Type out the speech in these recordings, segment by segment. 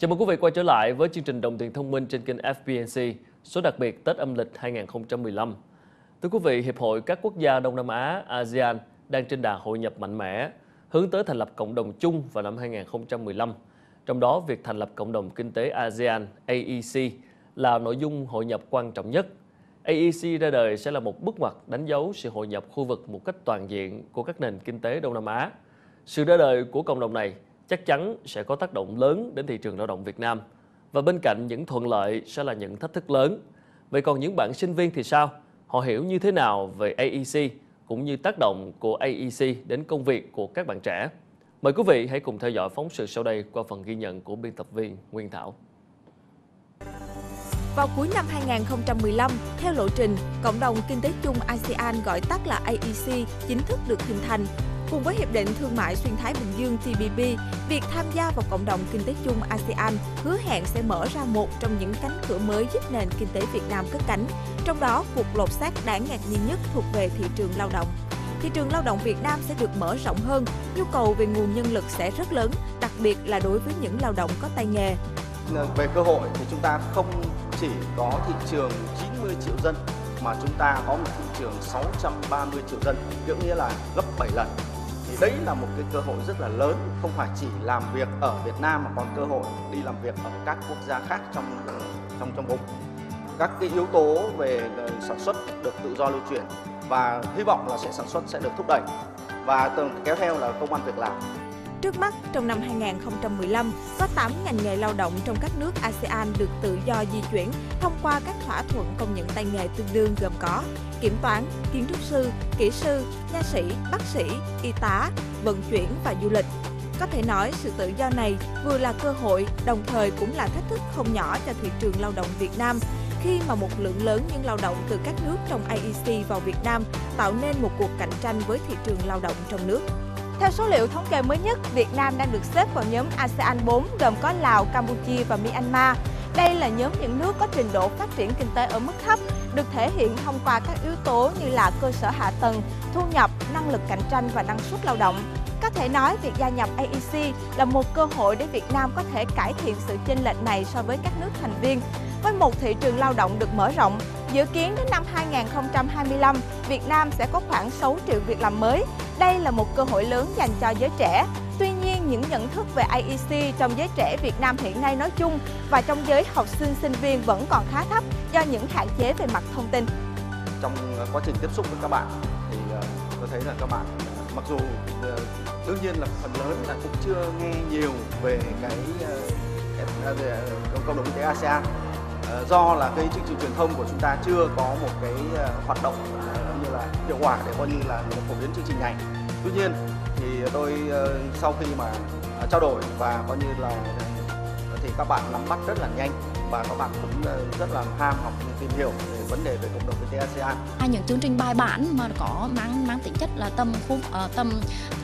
Chào mừng quý vị quay trở lại với chương trình Đồng tiền thông minh trên kênh fbnc, số đặc biệt Tết âm lịch 2015. Thưa quý vị, Hiệp hội các quốc gia Đông Nam Á ASEAN đang trên đà hội nhập mạnh mẽ, hướng tới thành lập cộng đồng chung vào năm 2015. Trong đó, việc thành lập cộng đồng kinh tế ASEAN AEC là nội dung hội nhập quan trọng nhất. AEC ra đời sẽ là một bước ngoặt đánh dấu sự hội nhập khu vực một cách toàn diện của các nền kinh tế Đông Nam Á. Sự ra đời của cộng đồng này chắc chắn sẽ có tác động lớn đến thị trường lao động Việt Nam. Và bên cạnh những thuận lợi sẽ là những thách thức lớn. Vậy còn những bạn sinh viên thì sao? Họ hiểu như thế nào về AEC cũng như tác động của AEC đến công việc của các bạn trẻ? Mời quý vị hãy cùng theo dõi phóng sự sau đây qua phần ghi nhận của biên tập viên Nguyên Thảo. Vào cuối năm 2015, theo lộ trình, Cộng đồng Kinh tế chung ASEAN gọi tắt là AEC chính thức được hình thành. Cùng với Hiệp định Thương mại Xuyên Thái Bình Dương TPP, việc tham gia vào Cộng đồng Kinh tế chung ASEAN hứa hẹn sẽ mở ra một trong những cánh cửa mới giúp nền kinh tế Việt Nam cất cánh. Trong đó, cuộc lột xác đáng ngạc nhiên nhất thuộc về thị trường lao động. Thị trường lao động Việt Nam sẽ được mở rộng hơn, nhu cầu về nguồn nhân lực sẽ rất lớn, đặc biệt là đối với những lao động có tay nghề. Về cơ hội thì chúng ta không chỉ có thị trường 90 triệu dân, mà chúng ta có một thị trường 630 triệu dân, cũng nghĩa là gấp 7 lần. Thì đấy là một cái cơ hội rất là lớn, không phải chỉ làm việc ở Việt Nam mà còn cơ hội đi làm việc ở các quốc gia khác trong vùng. Các cái yếu tố về sản xuất được tự do lưu chuyển và hy vọng là sản xuất sẽ được thúc đẩy và kéo theo là công ăn việc làm. Trước mắt, trong năm 2015, có 8 ngành nghề lao động trong các nước ASEAN được tự do di chuyển thông qua các thỏa thuận công nhận tay nghề tương đương gồm có kiểm toán, kiến trúc sư, kỹ sư, nha sĩ, bác sĩ, y tá, vận chuyển và du lịch. Có thể nói, sự tự do này vừa là cơ hội, đồng thời cũng là thách thức không nhỏ cho thị trường lao động Việt Nam, khi mà một lượng lớn những lao động từ các nước trong AEC vào Việt Nam tạo nên một cuộc cạnh tranh với thị trường lao động trong nước. Theo số liệu thống kê mới nhất, Việt Nam đang được xếp vào nhóm ASEAN 4 gồm có Lào, Campuchia và Myanmar. Đây là nhóm những nước có trình độ phát triển kinh tế ở mức thấp, được thể hiện thông qua các yếu tố như là cơ sở hạ tầng, thu nhập, năng lực cạnh tranh và năng suất lao động. Có thể nói, việc gia nhập AEC là một cơ hội để Việt Nam có thể cải thiện sự chênh lệch này so với các nước thành viên. Với một thị trường lao động được mở rộng, dự kiến đến năm 2025, Việt Nam sẽ có khoảng 6 triệu việc làm mới. Đây là một cơ hội lớn dành cho giới trẻ. Tuy nhiên, những nhận thức về AEC trong giới trẻ Việt Nam hiện nay nói chung và trong giới học sinh sinh viên vẫn còn khá thấp do những hạn chế về mặt thông tin. Trong quá trình tiếp xúc với các bạn thì tôi thấy là các bạn mặc dù đương nhiên là phần lớn là cũng chưa nghe nhiều về cái cộng đồng kinh tế ASEAN, do là cái chương trình truyền thông của chúng ta chưa có một cái hoạt động như là hiệu quả để coi như là phổ biến chương trình này. Tuy nhiên thì tôi sau khi mà trao đổi và coi như là thì các bạn nắm bắt rất là nhanh và các bạn cũng rất là ham học tìm hiểu về vấn đề về cộng đồng kinh tế ASEAN. Những chương trình bài bản mà có mang tính chất là tầm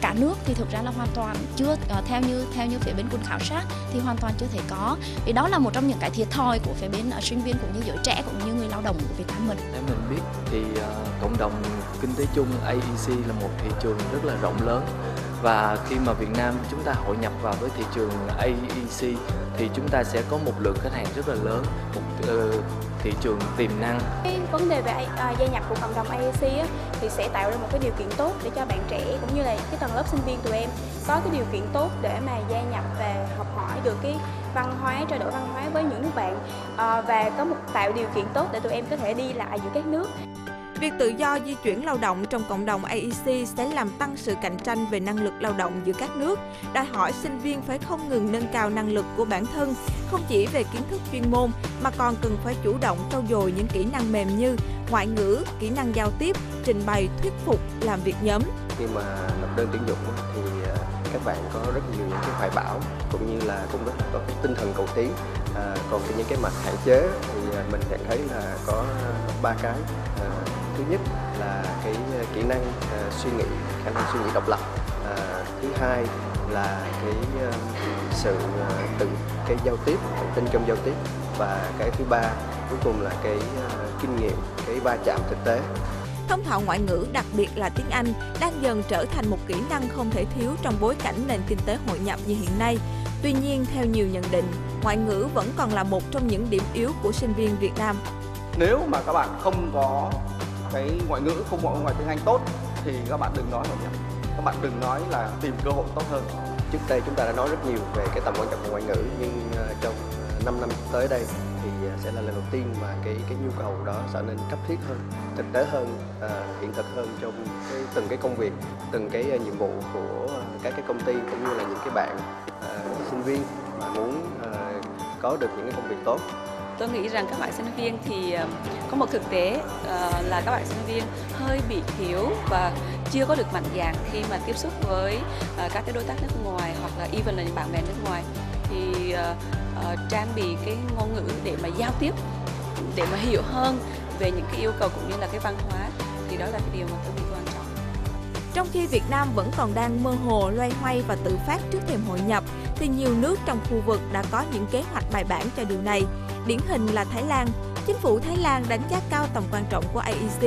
cả nước thì thực ra là hoàn toàn chưa theo như phía bên khảo sát thì hoàn toàn chưa thể có. Thì đó là một trong những cái thiệt thòi của phía bên sinh viên cũng như giới trẻ cũng như người lao động của Việt Nam mình. Theo mình biết thì cộng đồng kinh tế chung AEC là một thị trường rất là rộng lớn. Và khi mà Việt Nam chúng ta hội nhập vào với thị trường AEC thì chúng ta sẽ có một lượng khách hàng rất là lớn, một thị trường tiềm năng. Cái vấn đề về gia nhập của cộng đồng AEC á, thì sẽ tạo ra một cái điều kiện tốt để cho bạn trẻ cũng như là cái tầng lớp sinh viên tụi em có cái điều kiện tốt để mà gia nhập và học hỏi được cái văn hóa, trao đổi văn hóa với những nước bạn và có một tạo điều kiện tốt để tụi em có thể đi lại giữa các nước. Việc tự do di chuyển lao động trong cộng đồng AEC sẽ làm tăng sự cạnh tranh về năng lực lao động giữa các nước, đòi hỏi sinh viên phải không ngừng nâng cao năng lực của bản thân, không chỉ về kiến thức chuyên môn mà còn cần phải chủ động trau dồi những kỹ năng mềm như ngoại ngữ, kỹ năng giao tiếp, trình bày, thuyết phục, làm việc nhóm. Khi mà nộp đơn tuyển dụng thì các bạn có rất nhiều những cái hoài bão cũng như là cũng rất là có cái tinh thần cầu tiến. Còn những cái mặt hạn chế thì mình nhận thấy là có 3 cái. Thứ nhất là cái kỹ năng suy nghĩ, khả năng suy nghĩ độc lập. Thứ hai là cái sự cái giao tiếp, tự tin trong giao tiếp. Và cái thứ ba cuối cùng là cái kinh nghiệm, cái va chạm thực tế. Thông thạo ngoại ngữ, đặc biệt là tiếng Anh, đang dần trở thành một kỹ năng không thể thiếu trong bối cảnh nền kinh tế hội nhập như hiện nay. Tuy nhiên, theo nhiều nhận định, ngoại ngữ vẫn còn là một trong những điểm yếu của sinh viên Việt Nam. Nếu mà các bạn không có cái ngoại ngữ, không có ngoại tiếng Anh tốt thì các bạn đừng nói là các bạn đừng nói là tìm cơ hội tốt hơn. Trước đây chúng ta đã nói rất nhiều về cái tầm quan trọng của ngoại ngữ, nhưng trong 5 năm tới đây thì sẽ là lần đầu tiên mà cái nhu cầu đó trở nên cấp thiết hơn, thực tế hơn, hiện thực hơn trong từng cái công việc, từng cái nhiệm vụ của các cái công ty cũng như là những cái bạn sinh viên mà muốn có được những cái công việc tốt. Tôi nghĩ rằng các bạn sinh viên thì có một thực tế là các bạn sinh viên hơi bị thiếu và chưa có được mạnh dạn khi mà tiếp xúc với các cái đối tác nước ngoài hoặc là even là những bạn bè nước ngoài, thì trang bị cái ngôn ngữ để mà giao tiếp, để mà hiểu hơn về những cái yêu cầu cũng như là cái văn hóa, thì đó là cái điều mà tôi nghĩ quan trọng. Trong khi Việt Nam vẫn còn đang mơ hồ, loay hoay và tự phát trước thềm hội nhập, thì nhiều nước trong khu vực đã có những kế hoạch bài bản cho điều này. Điển hình là Thái Lan. Chính phủ Thái Lan đánh giá cao tầm quan trọng của AEC.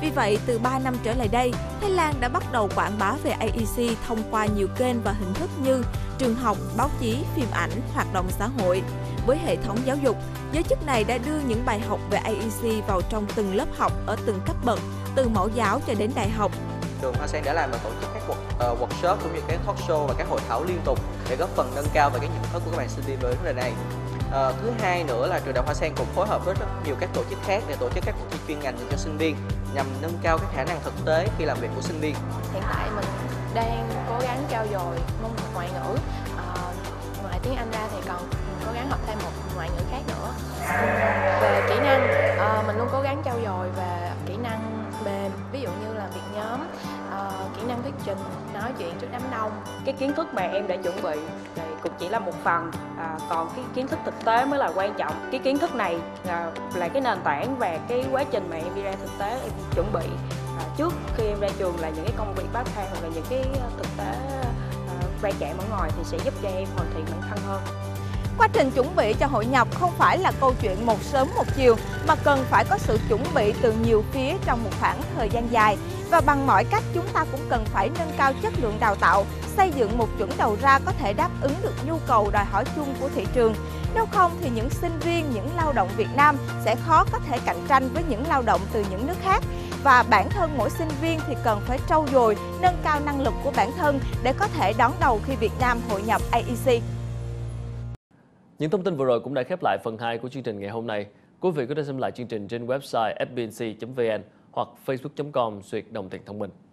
Vì vậy, từ 3 năm trở lại đây, Thái Lan đã bắt đầu quảng bá về AEC thông qua nhiều kênh và hình thức như trường học, báo chí, phim ảnh, hoạt động xã hội. Với hệ thống giáo dục, giới chức này đã đưa những bài học về AEC vào trong từng lớp học ở từng cấp bậc, từ mẫu giáo cho đến đại học. Trường Hoa Sen đã làm và tổ chức các workshop cũng như các talk show và các hội thảo liên tục để góp phần nâng cao về cái nhận thức của các bạn sinh viên với vấn đề này. Thứ hai nữa là trường đại học Hoa Sen cũng phối hợp với rất nhiều các tổ chức khác để tổ chức các cuộc thi chuyên ngành dành cho sinh viên nhằm nâng cao các khả năng thực tế khi làm việc của sinh viên. Hiện tại mình đang cố gắng trau dồi môn học ngoại ngữ, ngoài tiếng Anh ra thì còn cố gắng học thêm một ngoại ngữ khác nữa. Về kỹ năng, mình luôn cố gắng trau dồi về kỹ năng mềm, ví dụ như là việc nhóm, kỹ năng thuyết trình, nói chuyện trước đám đông. Cái kiến thức mà em đã chuẩn bị thì cũng chỉ là một phần, còn cái kiến thức thực tế mới là quan trọng. Cái kiến thức này là cái nền tảng và cái quá trình mà em đi ra thực tế, em chuẩn bị trước khi em ra trường là những cái công việc bắt tay hoặc là những cái thực tế va chạm ở ngoài thì sẽ giúp cho em hoàn thiện bản thân hơn. Quá trình chuẩn bị cho hội nhập không phải là câu chuyện một sớm một chiều, mà cần phải có sự chuẩn bị từ nhiều phía trong một khoảng thời gian dài. Và bằng mọi cách chúng ta cũng cần phải nâng cao chất lượng đào tạo, xây dựng một chuẩn đầu ra có thể đáp ứng được nhu cầu đòi hỏi chung của thị trường. Nếu không thì những sinh viên, những lao động Việt Nam sẽ khó có thể cạnh tranh với những lao động từ những nước khác. Và bản thân mỗi sinh viên thì cần phải trau dồi, nâng cao năng lực của bản thân để có thể đón đầu khi Việt Nam hội nhập AEC. Những thông tin vừa rồi cũng đã khép lại phần 2 của chương trình ngày hôm nay. Quý vị có thể xem lại chương trình trên website fbnc.vn hoặc facebook.com/đồng tiền thông minh.